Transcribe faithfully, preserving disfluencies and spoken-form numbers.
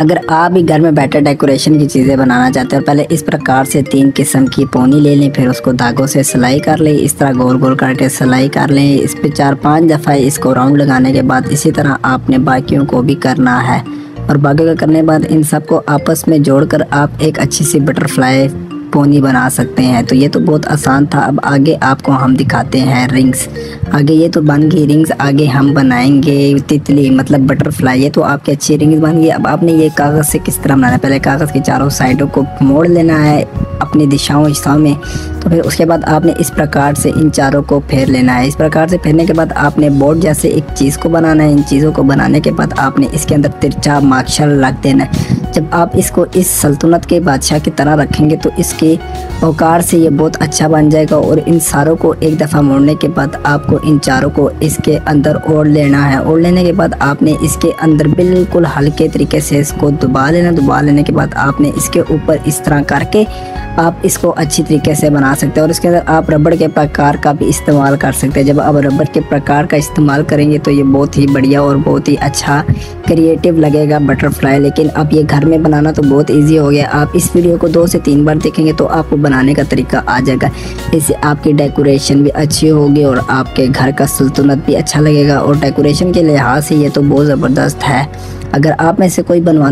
अगर आप भी घर में बैठे डेकोरेशन की चीज़ें बनाना चाहते हो, पहले इस प्रकार से तीन किस्म की पोनी ले लें, फिर उसको धागों से सिलाई कर लें। इस तरह गोल गोल करके सिलाई कर लें। इस पर चार पांच दफ़ा इसको राउंड लगाने के बाद इसी तरह आपने बाकियों को भी करना है और बाकी का करने के बाद इन सबको आपस में जोड़कर आप एक अच्छी सी बटरफ्लाई पोनी बना सकते हैं। तो ये तो बहुत आसान था। अब आगे आपको हम दिखाते हैं रिंग्स। आगे ये तो बन गई रिंग्स, आगे हम बनाएंगे तितली मतलब बटरफ्लाई। ये तो आपकी अच्छी रिंग्स बन गई। अब आपने ये कागज़ से किस तरह बनाना है, पहले कागज़ की चारों साइडों को मोड़ लेना है अपनी दिशाओं हिस्सों में। तो फिर उसके बाद आपने इस प्रकार से इन चारों को फेर लेना है। इस प्रकार से फेरने के बाद आपने बोर्ड जैसे एक चीज़ को बनाना है। इन चीज़ों को बनाने के बाद आपने इसके अंदर तिरछा मार्शल रख देना है। जब आप इसको इस सल्तनत के बादशाह की तरह रखेंगे तो इसके औकार से ये बहुत अच्छा बन जाएगा। और इन सारों को एक दफ़ा मोड़ने के बाद आपको इन चारों को इसके अंदर ओढ़ लेना है। ओढ़ लेने के बाद आपने इसके अंदर बिल्कुल हल्के तरीके से इसको दबा लेना। दबा लेने के बाद आपने इसके ऊपर इस तरह करके आप इसको अच्छी तरीके से बना सकते हैं। और इसके अंदर आप रबड़ के प्रकार का भी इस्तेमाल कर सकते हैं। जब आप रबड़ के प्रकार का इस्तेमाल करेंगे तो ये बहुत ही बढ़िया और बहुत ही अच्छा क्रिएटिव लगेगा बटरफ्लाई। लेकिन अब ये घर में बनाना तो बहुत ईजी हो गया। आप इस वीडियो को दो से तीन बार देखेंगे तो आपको बनाने का तरीका आ जाएगा। इससे आपकी डेकोरेशन भी अच्छी होगी और आपके घर का सल्तनत भी अच्छा लगेगा। और डेकोरेशन के लिहाज से ये तो बहुत ज़बरदस्त है। अगर आप में से कोई बनवाना